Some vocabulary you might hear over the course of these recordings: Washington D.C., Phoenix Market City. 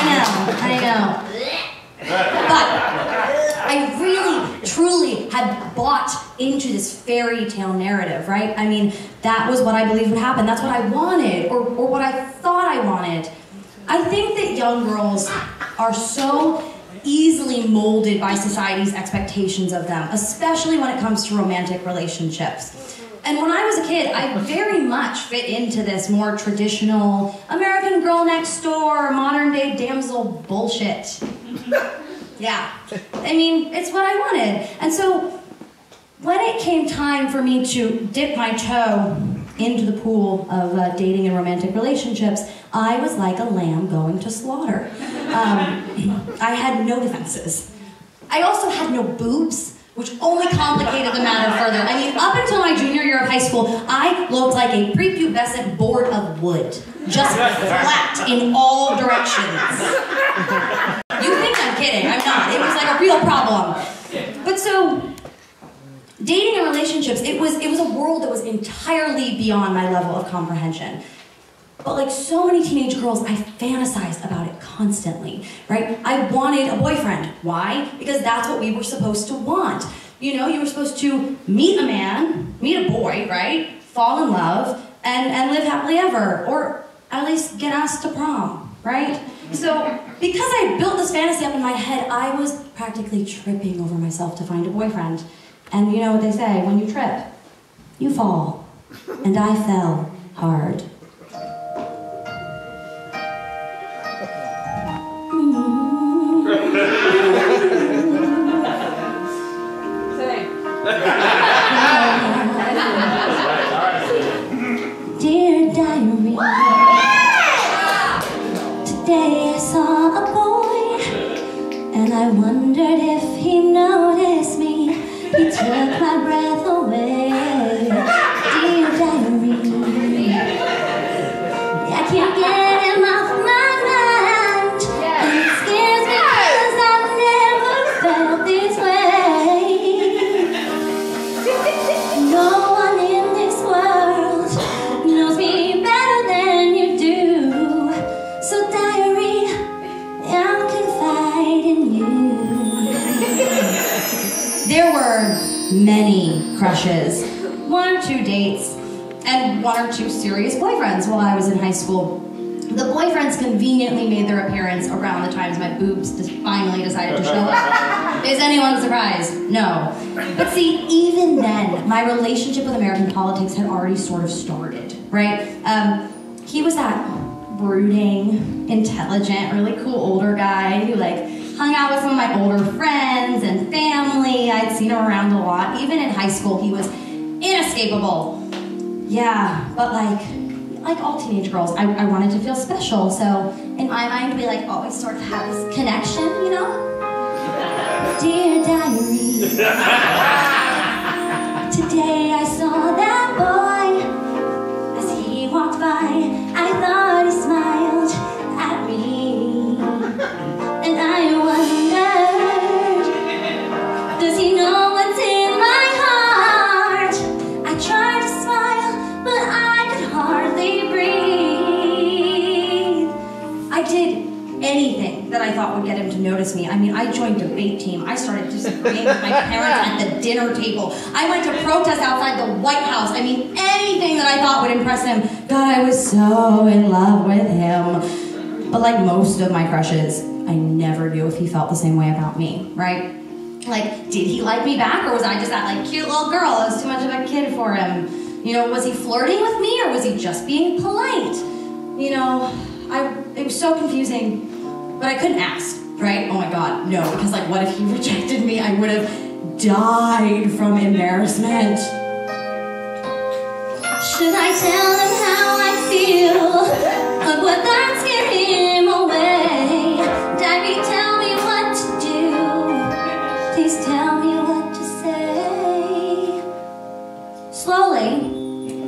I know. But I really, truly had bought into this fairy tale narrative, right? I mean, that was what I believed would happen. That's what I wanted, or what I thought I wanted. I think that young girls are so easily molded by society's expectations of them, especially when it comes to romantic relationships. And when I was a kid, I very much fit into this more traditional American Girl Next Door, modern day damsel bullshit. Yeah, I mean, it's what I wanted. And so when it came time for me to dip my toe into the pool of dating and romantic relationships, I was like a lamb going to slaughter. I had no defenses. I also had no boobs, which only complicated the matter further. I mean, up until my junior year of high school, I looked like a prepubescent board of wood, just flat in all directions. You think I'm kidding, I'm not. It was like a real problem. But so, dating and relationships, it was a world that was entirely beyond my level of comprehension. But like so many teenage girls, I fantasized about it constantly, right? I wanted a boyfriend. Why? Because that's what we were supposed to want. You know, you were supposed to meet a man, meet a boy, right? Fall in love, and live happily ever, or at least get asked to prom, right? So, because I built this fantasy up in my head, I was practically tripping over myself to find a boyfriend. And you know what they say, when you trip, you fall. And I fell hard. Dear diary, today I saw a boy, and I wondered if he noticed me. He took my breath away. Dear diary, I can't get him off my mind. And it scares me because I've never felt this way. No one in this world knows me better than you do. So diary, I'll confide in you. There were many crushes, one or two dates, and one or two serious boyfriends while I was in high school. The boyfriends conveniently made their appearance around the times my boobs finally decided to show up. Is anyone surprised? No. But see, even then, my relationship with American politics had already sort of started, right? He was that brooding, intelligent, really cool older guy who like hung out with some of my older friends and family. I'd seen him around a lot. Even in high school, he was inescapable. Yeah, but like all teenage girls, I wanted to feel special. So in my mind, we like always sort of had this connection, you know? Dear diary, today I saw that boy. As he walked by, I thought he smiled at me. And I wondered, does he know what's in my heart? I tried to smile, but I could hardly breathe. I did anything that I thought would get him to notice me. I mean, I joined a debate team. I started disagreeing with my parents at the dinner table. I went to protest outside the White House. I mean, anything that I thought would impress him. God, I was so in love with him. But like most of my crushes, I never knew if he felt the same way about me, right? Like, did he like me back, or was I just that like cute little girl? I was too much of a kid for him. You know, was he flirting with me, or was he just being polite? You know, it was so confusing, but I couldn't ask, right? Oh my God, no, because like, what if he rejected me? I would have died from embarrassment. Should I tell him how I feel? But would that scare him away? Daddy, tell me what to do. Please tell me what to say. Slowly,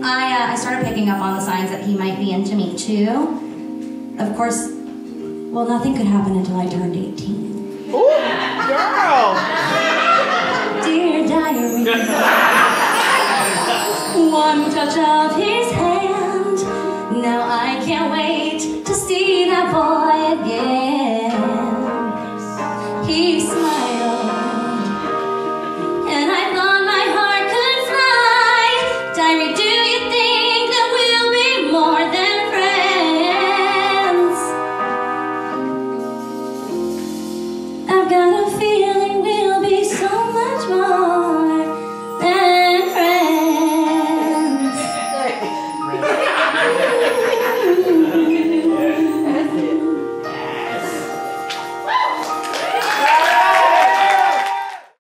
I started picking up on the signs that he might be into me too. Of course, well, nothing could happen until I turned 18. Ooh, girl! Dear diary, one touch of his hand. Now I can't wait to see that boy again. got a feeling.